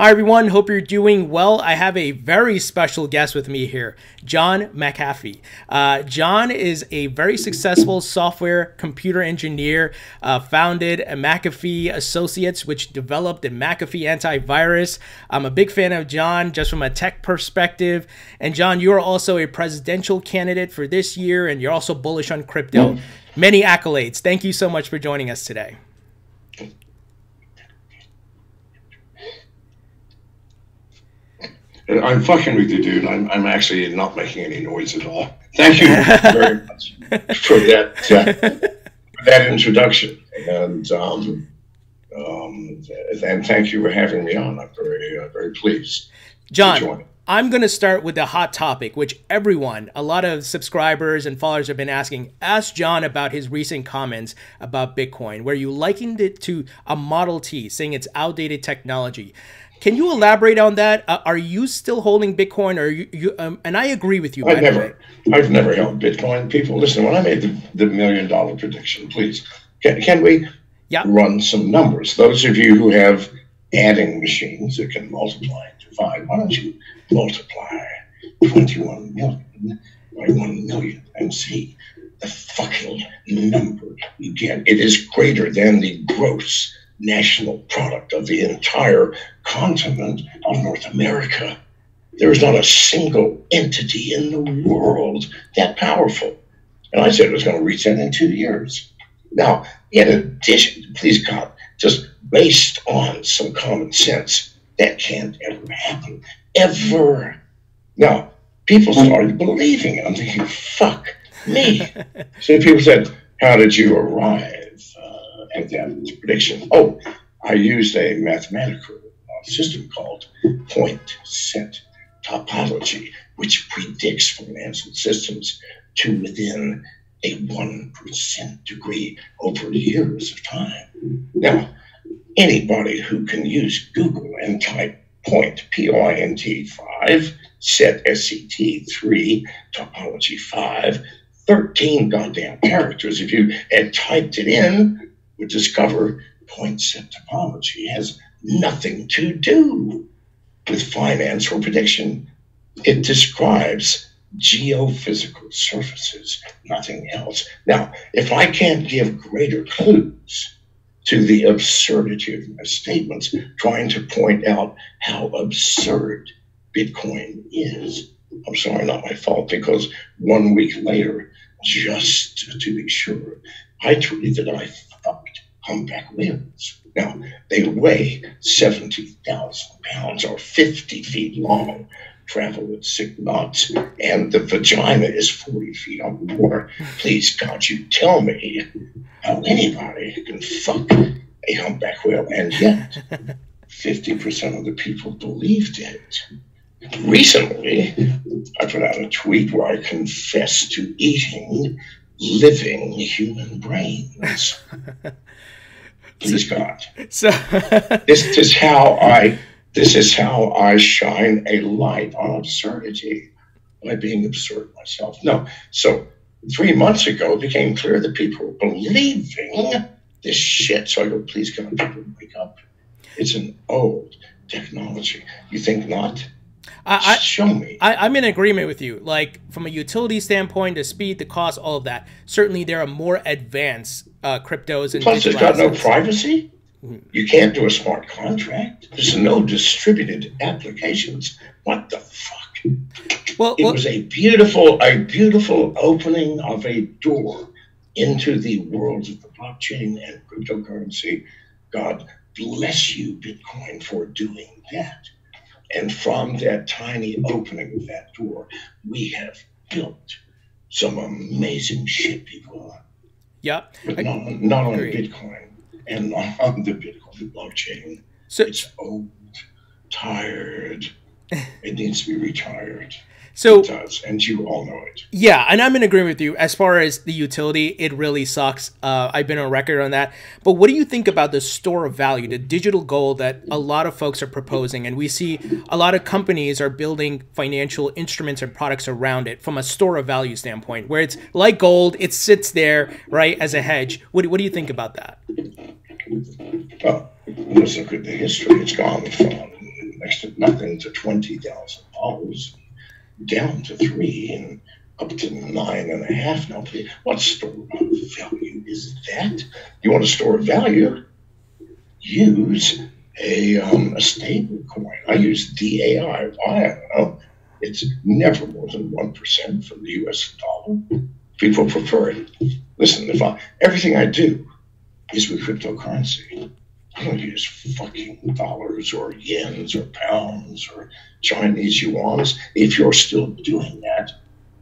Hi everyone, hope you're doing well. I have a very special guest with me here, John McAfee. John is a very successful software computer engineer, founded McAfee Associates, which developed the McAfee antivirus. I'm a big fan of John just from a tech perspective. And John, you are also a presidential candidate for this year, and you're also bullish on crypto. Many accolades. Thank you so much for joining us today. I'm fucking with you, dude. I'm actually not making any noise at all. Thank you very much for that introduction, and thank you for having me on. I'm very pleased. John, I'm going to start with the hot topic, which everyone, a lot of subscribers and followers have been asking. Ask John about his recent comments about Bitcoin, where you likened it to a Model T, saying it's outdated technology. Can you elaborate on that? Are you still holding Bitcoin? Or and I agree with you. I've never held Bitcoin. People, listen, when I made the $1 million prediction, please, can we run some numbers? Those of you who have adding machines that can multiply to 5, why don't you multiply 21 million by 1 million and see the fucking number you get? It is greater than the gross national product of the entire continent of North America. There is not a single entity in the world that powerful. And I said it was going to reach that in 2 years. Now, in addition, please God, just based on some common sense, that can't ever happen, ever. Now, people started believing it. I'm thinking, fuck me. So people said, how did you arrive at that prediction? Oh, I used a mathematical system called point set topology, which predicts financial systems to within a 1% degree over years of time. Now, anybody who can use Google and type point, P-O-I-N-T 5, set S-E-T 3, topology 5, 13 goddamn characters, if you had typed it in, would discover point set topology has nothing to do with finance or prediction. It describes geophysical surfaces, nothing else. Now, if I can't give greater clues to the absurdity of my statements, trying to point out how absurd Bitcoin is, I'm sorry, not my fault, because 1 week later, just to be sure, I tweeted that I fucked humpback whales. Now, they weigh 70,000 pounds or 50 feet long, travel at 6 knots, and the vagina is 40 feet or more. Please, God, you tell me how anybody can fuck a humpback whale, and yet 50% of the people believed it. Recently, I put out a tweet where I confessed to eating living human brains. Please God. So this is how I shine a light on absurdity by being absurd myself. No. So 3 months ago it became clear that people were believing this shit. So I go, please God, people wake up. It's an old technology. You think not? Show me. I'm in agreement with you. Like, from a utility standpoint, the speed, the cost, all of that. Certainly, there are more advanced cryptos. And plus, it's got no privacy. You can't do a smart contract. There's no distributed applications. What the fuck? Well, it was a beautiful opening of a door into the world of the blockchain and cryptocurrency. God bless you, Bitcoin, for doing that. And from that tiny opening of that door, we have built some amazing shit, people. Yep. But not on Bitcoin and not on the Bitcoin blockchain. So, it's old, tired. It needs to be retired. So, it does, and you all know it. Yeah, and I'm in agreement with you. As far as the utility, it really sucks. I've been on record on that. But what do you think about the store of value, the digital gold that a lot of folks are proposing? And we see a lot of companies are building financial instruments and products around it from a store of value standpoint, where it's like gold, it sits there, right, as a hedge. What do you think about that? Well, let's look at the history. It's gone from next to nothing to $20,000, down to $3,000 and up to $9,500 now. What store of value is that? You want to store value? Use a stable coin. I use DAI. I don't know. It's never more than 1% from the US dollar. People prefer it. Listen, everything I do is with cryptocurrency. I don't use fucking dollars or yens or pounds or Chinese yuans. If you're still doing that,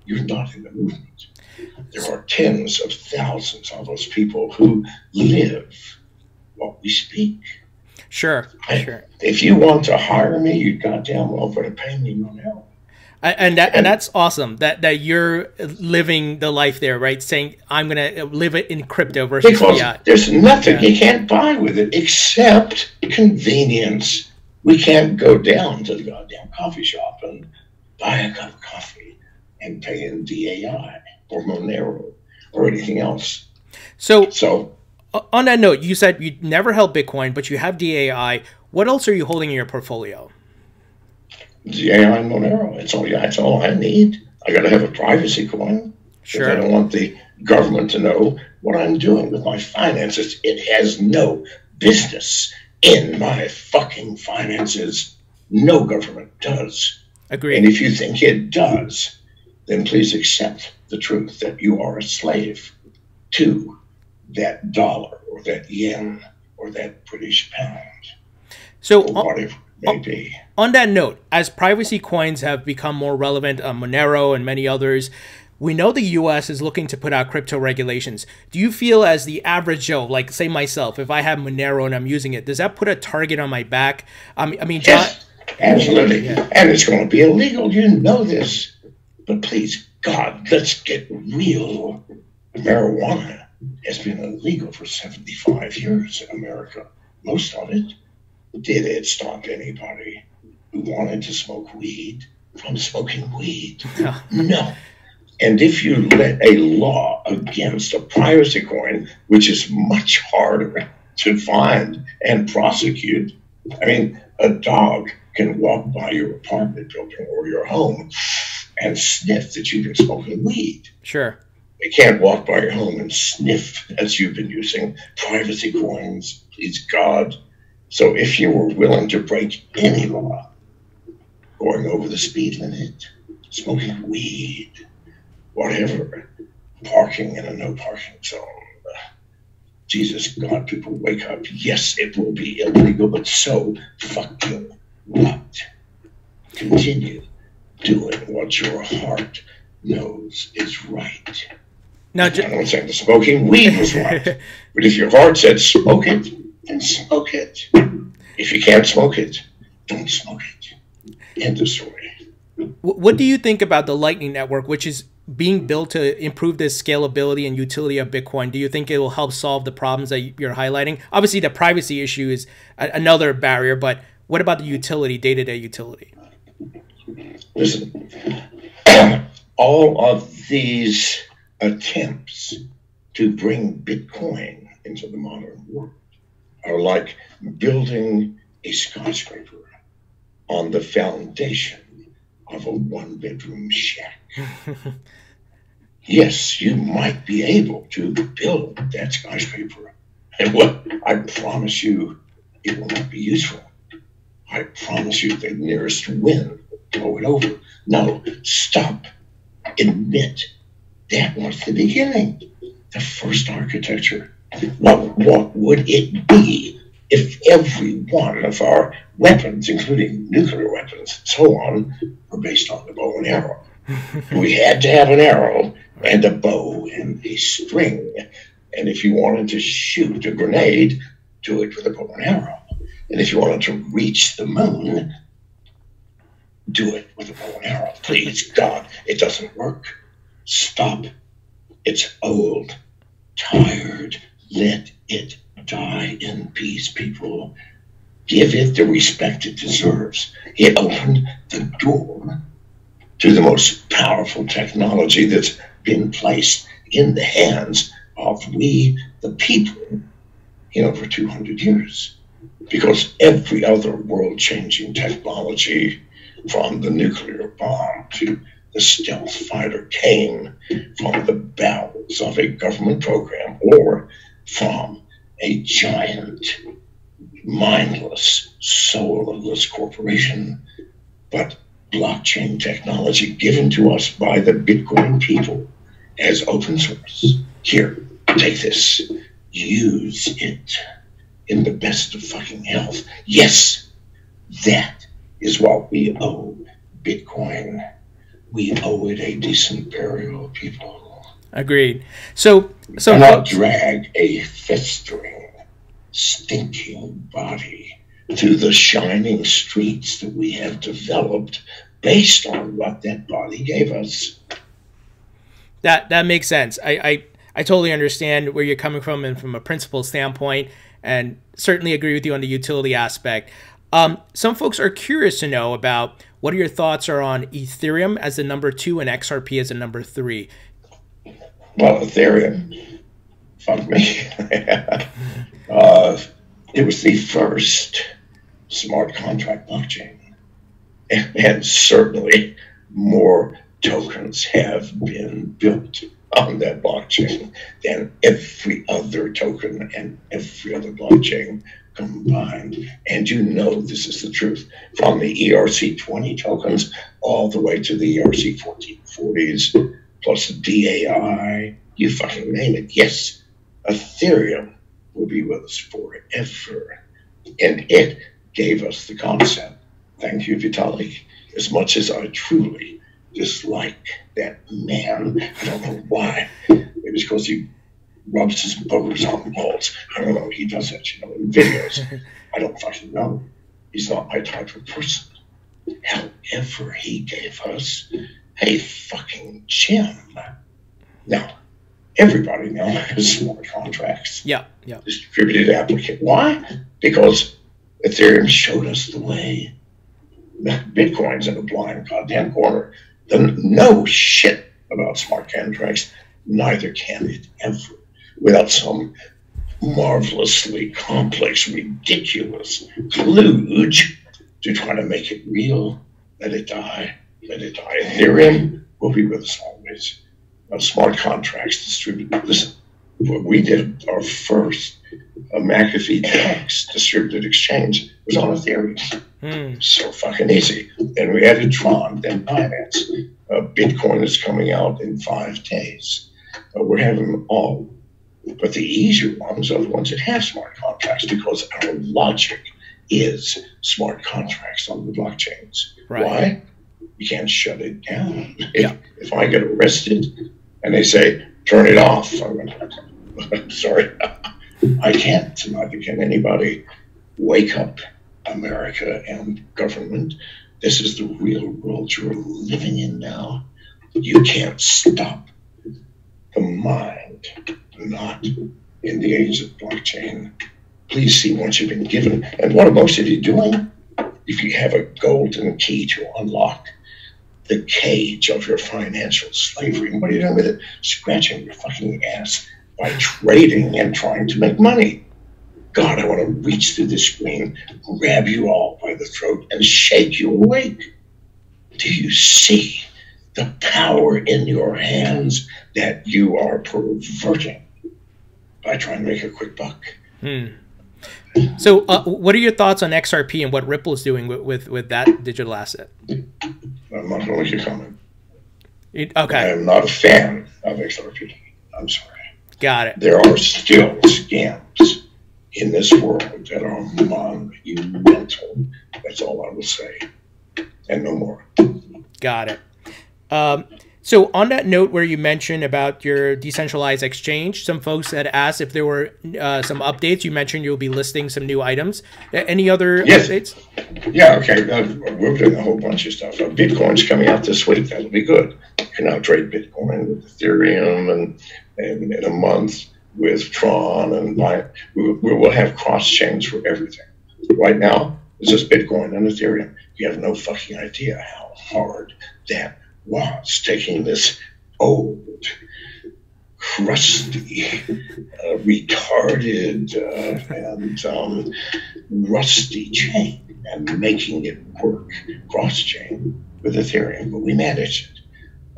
you're not in the movement. There are tens of thousands of those people who live what we speak. Sure, sure. If you want to hire me, you goddamn well better pay me Monero. And that's awesome that you're living the life there, right? Saying I'm gonna live it in crypto versus because fiat. There's nothing you can't buy with it except convenience. We can't go down to the goddamn coffee shop and buy a cup of coffee and pay in DAI or Monero or anything else. So on that note, you said you never held Bitcoin, but you have DAI. What else are you holding in your portfolio? DAI and Monero. It's all I need. I got to have a privacy coin. Sure. I don't want the government to know what I'm doing with my finances. It has no business in my fucking finances. No government does. Agreed. And if you think it does, then please accept the truth that you are a slave to that dollar or that yen or that British pound. So whatever. Maybe. On that note, as privacy coins have become more relevant, Monero and many others, we know the U.S. is looking to put out crypto regulations. Do you feel as the average Joe, like say myself, if I have Monero and I'm using it, does that put a target on my back? I mean, John, yes, absolutely. Yeah. And it's going to be illegal. You know this. But please, God, let's get real. Marijuana has been illegal for 75 years in America. Most of it. Did it stop anybody who wanted to smoke weed from smoking weed? No. And if you let a law against a privacy coin, which is much harder to find and prosecute, I mean, a dog can walk by your apartment building or your home and sniff that you've been smoking weed. Sure. They can't walk by your home and sniff that you've been using privacy coins. Please, God. So if you were willing to break any law, going over the speed limit, smoking weed, whatever, parking in a no parking zone, Jesus, God, people wake up. Yes, it will be illegal, but so fucking what? Continue doing what your heart knows is right. Now, I don't say the smoking weed was right, but if your heart said smoke it, and smoke it. If you can't smoke it, don't smoke it. End of story. What do you think about the Lightning Network, which is being built to improve the scalability and utility of Bitcoin? Do you think it will help solve the problems that you're highlighting? Obviously, the privacy issue is another barrier, but what about the utility, day-to-day utility? Listen, all of these attempts to bring Bitcoin into the modern world are like building a skyscraper on the foundation of a one-bedroom shack. Yes, you might be able to build that skyscraper. And what I promise you, it will not be useful. I promise you the nearest wind will blow it over. No, stop. Admit that was the beginning, the first architecture. What would it be if every one of our weapons, including nuclear weapons and so on, were based on the bow and arrow? We had to have an arrow and a bow and a string. And if you wanted to shoot a grenade, do it with a bow and arrow. And if you wanted to reach the moon, do it with a bow and arrow. Please, God, it doesn't work. Stop. It's old, tired. Let it die in peace, people. Give it the respect it deserves. It opened the door to the most powerful technology that's been placed in the hands of we, the people, in over 200 years. because every other world-changing technology, from the nuclear bomb to the stealth fighter came from the bowels of a government program or from a giant, mindless, soulless corporation. But blockchain technology given to us by the Bitcoin people as open source. Here, take this. Use it in the best of fucking health. Yes, that is what we owe Bitcoin. We owe it a decent burial, people. Agreed. So do not drag a festering, stinking body through the shining streets that we have developed based on what that body gave us. That makes sense. I totally understand where you're coming from, and from a principle standpoint, and certainly agree with you on the utility aspect. Some folks are curious to know about what your thoughts are on Ethereum as the number 2 and XRP as the number 3. Well, Ethereum, fuck me. It was the first smart contract blockchain, and certainly more tokens have been built on that blockchain than every other token and every other blockchain combined. And you know this is the truth, from the ERC-20 tokens all the way to the ERC-1440s, plus DAI, you fucking name it. Yes, Ethereum will be with us forever. And it gave us the concept. Thank you, Vitalik. As much as I truly dislike that man, I don't know why. It was because he rubs his boogers on the walls. I don't know. He does that, you know, in videos. I don't fucking know. He's not my type of person. However, he gave us a fucking gem. Now, everybody now has smart contracts. Yeah, yeah. Distributed application. Why? Because Ethereum showed us the way. Bitcoin's in a blind goddamn corner. No shit about smart contracts. Neither can it ever. Without some marvelously complex, ridiculous kludge to try to make it real. Let it die. Let it die. Ethereum will be with us always. Smart contracts distributed. Listen, we did our first McAfee tax distributed exchange was on Ethereum. So fucking easy. Then we added Tron, then Binance. Bitcoin is coming out in 5 days. We're having them all. But the easier ones are the ones that have smart contracts, because our logic is smart contracts on the blockchains. Right. Why? You can't shut it down. If I get arrested and they say, turn it off, I'm sorry. I can't. Neither can anybody. Wake up, America and government. This is the real world you're living in now. You can't stop the mind, not in the age of blockchain. Please see what you've been given. And what are most of you doing? If you have a golden key to unlock the cage of your financial slavery, and what are you doing with it? Scratching your fucking ass by trading and trying to make money. God, I want to reach through the screen, grab you all by the throat, and shake you awake. Do you see the power in your hands that you are perverting by trying to make a quick buck? So what are your thoughts on XRP and what Ripple is doing with that digital asset? I'm not going to let you comment. Okay. I'm not a fan of XRP. I'm sorry. Got it. There are still scams in this world that are monumental. That's all I will say. And no more. Got it. So on that note, where you mentioned about your decentralized exchange, some folks had asked if there were some updates. You mentioned you'll be listing some new items. Any other updates? Yeah, okay. We're doing a whole bunch of stuff. Bitcoin's coming out this week. That'll be good. You can now trade Bitcoin with Ethereum, and in a month with Tron. And we will have cross-chains for everything. Right now, it's just Bitcoin and Ethereum. You have no fucking idea how hard that was, taking this old crusty, retarded, and rusty chain and making it work cross-chain with Ethereum, but we managed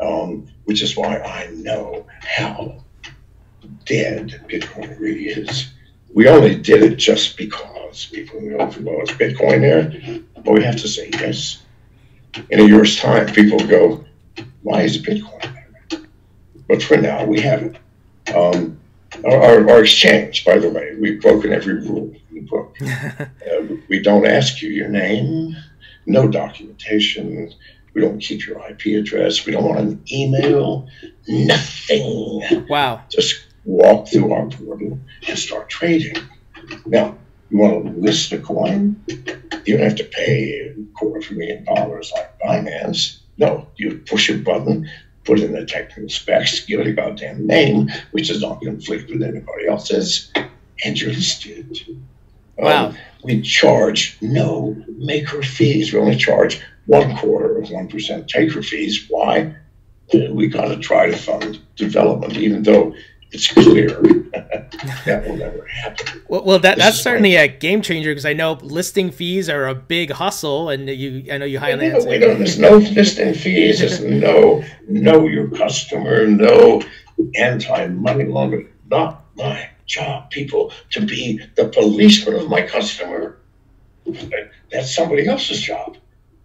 it, which is why I know how dead Bitcoin really is. We only did it just because people know, well, it's Bitcoin there, but we have to say yes. In a year's time, people go, why is Bitcoin there? But for now, we have it. Our exchange, by the way, we've broken every rule in the book. We don't ask you your name, no documentation. We don't keep your IP address. We don't want an email, nothing. Wow. Just walk through our portal and start trading. Now, you want to list a coin? You don't have to pay $250,000 like Binance. No, you push a button, put in the technical specs, give it a goddamn name, which is not conflict with anybody else's, and you're listed. Wow. We charge no maker fees. We only charge 1/4 of 1% taker fees. Why? We got to try to fund development, even though it's clear that will never happen. Well, that's certainly a game changer, because I know listing fees are a big hustle, and I know you highlight that. There's no listing fees. There's no know your customer, no anti-money laundering. Not my job, people, to be the policeman of my customer. That's somebody else's job.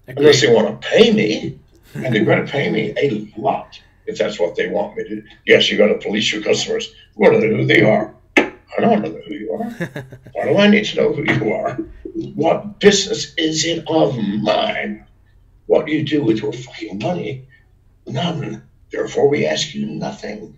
Agreed. Unless they want to pay me, and they're going to pay me a lot. If that's what they want me to do. Yes, you got to police your customers. What do they know who they are? I don't know who you are. Why do I need to know who you are? What business is it of mine? What do you do with your fucking money? None. Therefore, we ask you nothing.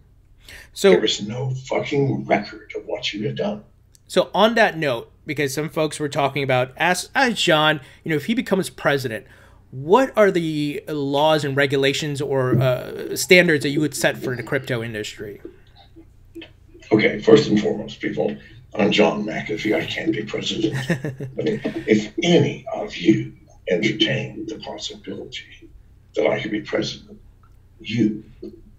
So there is no fucking record of what you have done. So on that note, because some folks were talking about, ask John, you know, if he becomes president, what are the laws and regulations or standards that you would set for the crypto industry? Okay, first and foremost, people, I'm John McAfee. I can't be president. I mean, if any of you entertain the possibility that I could be president, you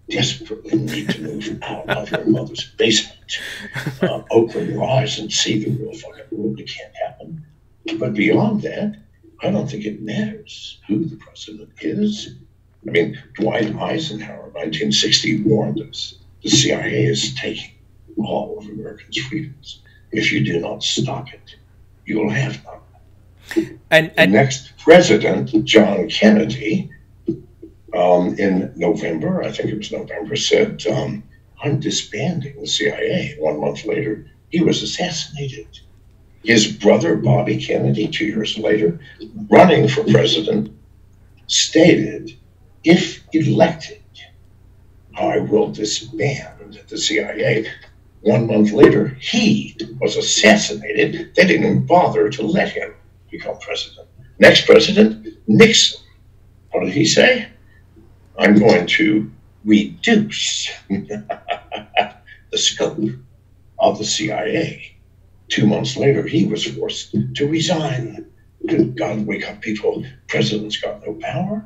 desperately need to move out of your mother's basement. Open your eyes and see the real fucking world. It can't happen. But beyond that, I don't think it matters who the president is. I mean, Dwight Eisenhower, 1960, warned us, the CIA is taking all of Americans' freedoms. If you do not stop it, you will have none. And the next president, John Kennedy, in November, I think it was November, said, I'm disbanding the CIA. 1 month later, he was assassinated. His brother, Bobby Kennedy, 2 years later, running for president, stated, if elected, I will disband the CIA. 1 month later, he was assassinated. They didn't bother to let him become president. Next president, Nixon. What did he say? I'm going to reduce the scope of the CIA. 2 months later, he was forced to resign. Good God, wake up, people. Presidents got no power.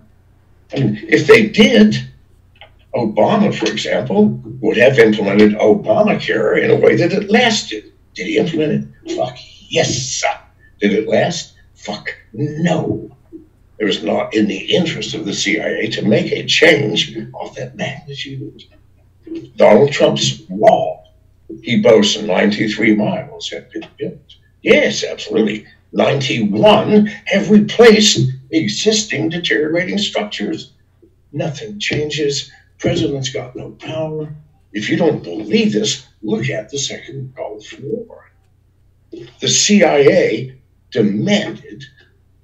I mean, if they did, Obama, for example, would have implemented Obamacare in a way that it lasted. Did he implement it? Fuck yes. Did it last? Fuck no. It was not in the interest of the CIA to make a change of that magnitude. Donald Trump's wall. He boasts 93 miles have been built. Yes, absolutely. 91 have replaced existing deteriorating structures. Nothing changes. President's got no power. If you don't believe this, look at the Second Gulf War. The CIA demanded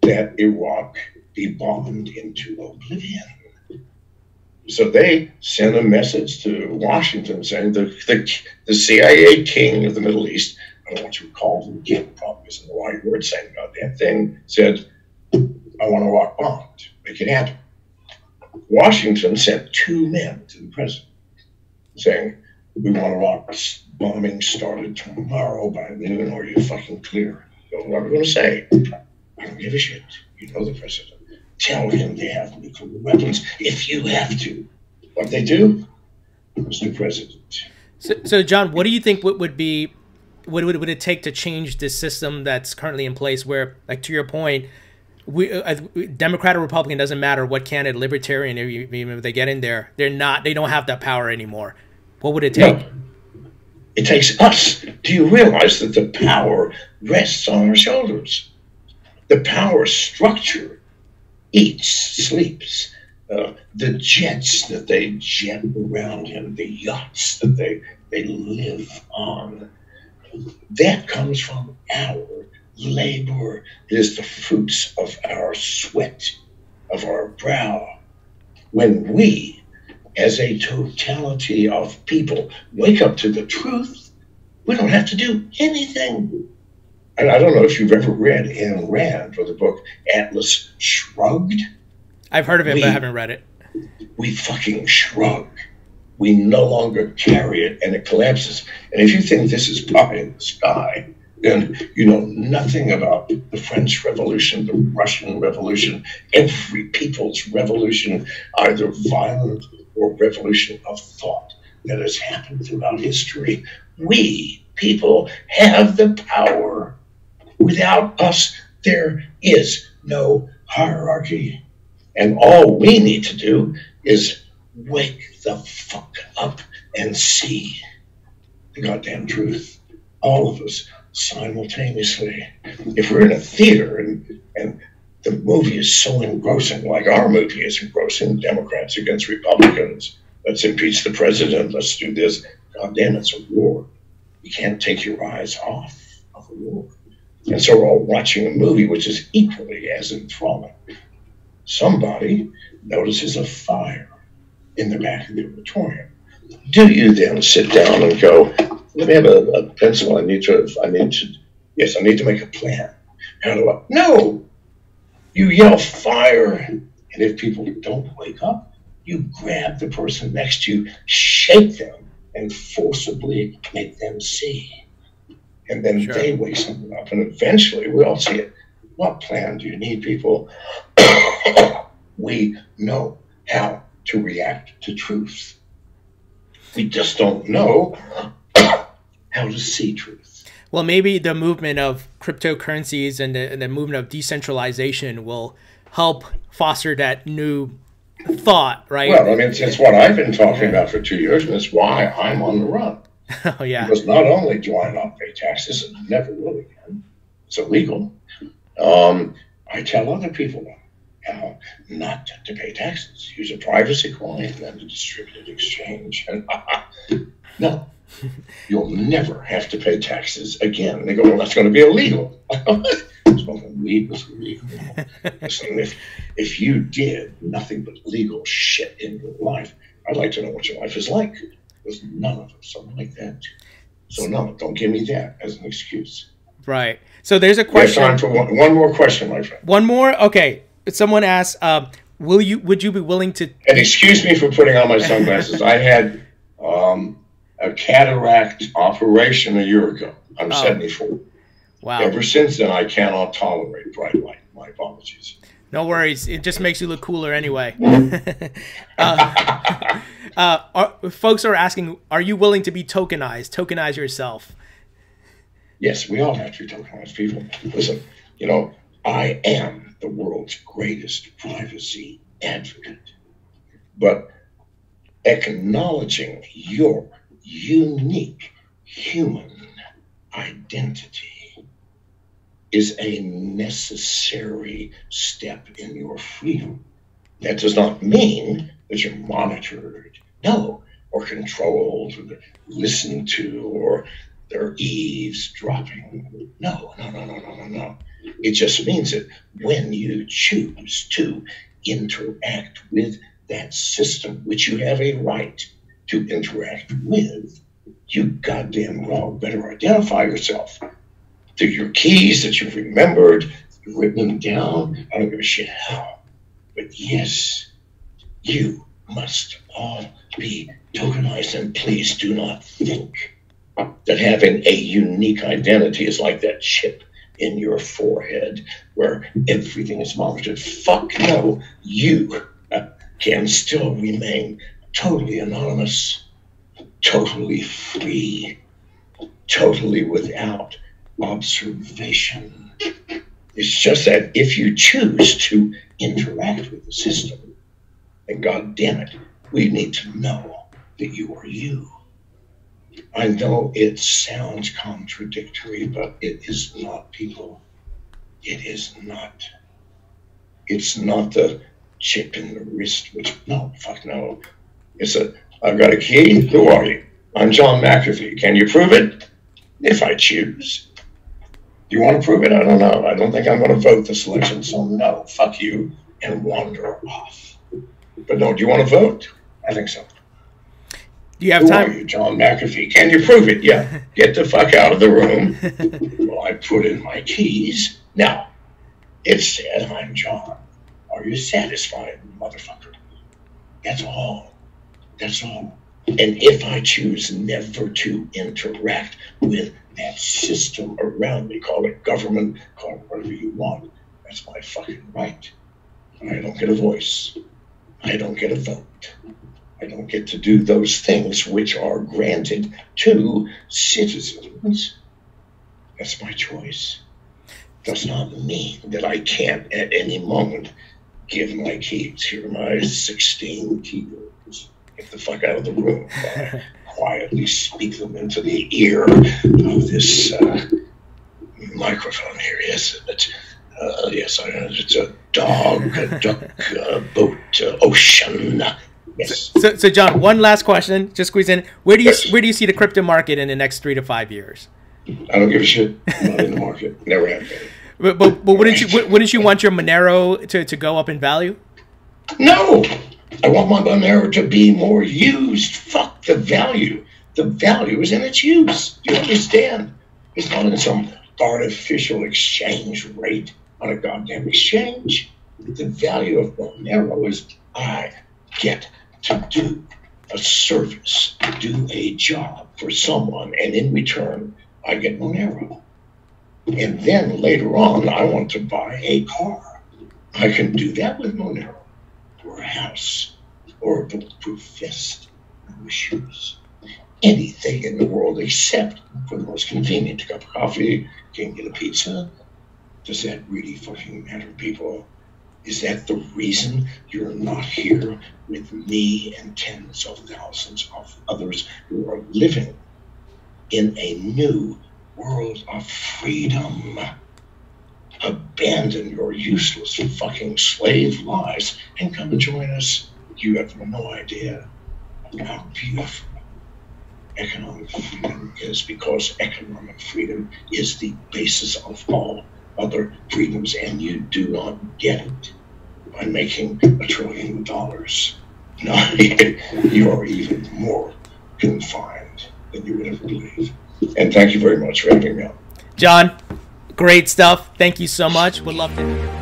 that Iraq be bombed into oblivion. So they sent a message to Washington saying the CIA king of the Middle East, I don't want you to call him king, probably isn't the right word, saying goddamn thing, said, I want Iraq bombed. Make it happen. Washington sent two men to the president saying, we want Iraq bombing started tomorrow by noon, or you're fucking clear. You know what I'm going to say? I don't give a shit. You know the president. Tell him they have nuclear weapons if you have to. What they do? Mr. President, So John, what do you think would it take to change this system that's currently in place where, like, to your point, Democrat or Republican, doesn't matter what candidate, libertarian, if they get in there, they don't have that power anymore. What would it take? No. It takes us. Do you realize that the power rests on our shoulders? The power structure eats, sleeps. The jets that they jet around him, the yachts that they live on, that comes from our labor. It is the fruits of our sweat, of our brow. When we, as a totality of people, wake up to the truth, we don't have to do anything. And I don't know if you've ever read Ayn Rand or the book Atlas Shrugged. I've heard of it, but I haven't read it. We fucking shrug. We no longer carry it, and it collapses. And if you think this is pie in the sky, then you know nothing about the French Revolution, the Russian Revolution, every people's revolution, either violent or revolution of thought that has happened throughout history. We, people, have the power. Without us, there is no hierarchy. And all we need to do is wake the fuck up and see the goddamn truth. All of us simultaneously. If we're in a theater and the movie is so engrossing, like our movie is engrossing, Democrats against Republicans, let's impeach the president, let's do this. Goddamn, it's a war. You can't take your eyes off of a war. And so we're all watching a movie which is equally as enthralling. Somebody notices a fire in the back of the auditorium. Do you then sit down and go, let me have a pencil, I need to make a plan. How do I? No! You yell fire, and if people don't wake up, you grab the person next to you, shake them, and forcibly make them see. And then sure, they wake something up, and eventually we all see it. What plan do you need, people? We know how to react to truth. We just don't know how to see truth. Well, maybe the movement of cryptocurrencies and the movement of decentralization will help foster that new thought, right? Well, I mean, it's what I've been talking about for 2 years, and it's why I'm on the run. Oh, yeah. Because not only do I not pay taxes, and never will again, it's illegal. I tell other people how not to pay taxes. Use a privacy coin and a distributed exchange. And no, you'll never have to pay taxes again. And they go, well, that's going to be illegal. Smoking weed was illegal. Listen, if you did nothing but legal shit in your life, I'd like to know what your life is like. Because none of us are like that. So no, don't give me that as an excuse. Right. So there's a question. Time for one more question, my friend. One more? Okay. Someone asked, would you be willing to... And excuse me for putting on my sunglasses. I had a cataract operation a year ago. I'm 74. Wow. Ever since then, I cannot tolerate bright light. My apologies. No worries. It just makes you look cooler anyway. Folks are asking, are you willing to be tokenized? Tokenize yourself. Yes, we all have to be tokenized people. Listen, you know, I am the world's greatest privacy advocate. But acknowledging your unique human identity is a necessary step in your freedom. That does not mean that you're monitored, no, or controlled, or listened to, or they're eavesdropping. No, no, no, no, no, no, no. It just means that when you choose to interact with that system, which you have a right to interact with, you goddamn well better identify yourself through your keys that you've remembered, you've written them down. I don't give a shit how. But yes, you must all be tokenized, and please do not think that having a unique identity is like that chip in your forehead where everything is monitored. Fuck no, you can still remain totally anonymous. totally free, totally without observation. It's just that if you choose to interact with the system, then God damn it, we need to know that you are you. I know it sounds contradictory, but it is not, people. It is not. It's not the chip in the wrist, which, no, fuck no. It's a, I've got a key. Who are you? I'm John McAfee. Can you prove it? If I choose. Do you want to prove it? I don't know. I don't think I'm going to vote this election, so no, fuck you, and wander off. But no, do you want to vote? I think so. Do you have time? Who are you, John McAfee? Can you prove it? Yeah. Get the fuck out of the room. Well, I put in my keys. Now, it said I'm John. Are you satisfied, motherfucker? That's all. That's all. And if I choose never to interact with that system around me, call it government, call it whatever you want, that's my fucking right. I don't get a voice. I don't get a vote. I don't get to do those things which are granted to citizens. That's my choice. Does not mean that I can't at any moment give my keys. Here are my 16 keywords. Get the fuck out of the room. Quietly speak them into the ear of this microphone here. Yes, isn't it? Yes, it's a dog, a duck, a boat, ocean. Yes. So, John, one last question. Just squeeze in. Where do you see the crypto market in the next 3 to 5 years? I don't give a shit. I'm not in the market. Never have been. But wouldn't you want your Monero to go up in value? No, I want my Monero to be more used. Fuck the value. The value is in its use. You understand? It's not in some artificial exchange rate on a goddamn exchange. The value of Monero is I get to do a service, do a job for someone, and in return, I get Monero. And then later on, I want to buy a car. I can do that with Monero, or a house, or a bulletproof vest, or shoes. Anything in the world except for the most convenient cup of coffee, can get a pizza. Does that really fucking matter, people? Is that the reason you're not here with me and tens of thousands of others who are living in a new world of freedom? Abandon your useless fucking slave lives and come and join us. You have no idea how beautiful economic freedom is, because economic freedom is the basis of all other freedoms, and you do not get it by making $1 trillion. No, you are even more confined than you would ever believe. And thank you very much for having me on. John, great stuff. Thank you so much. Would love to.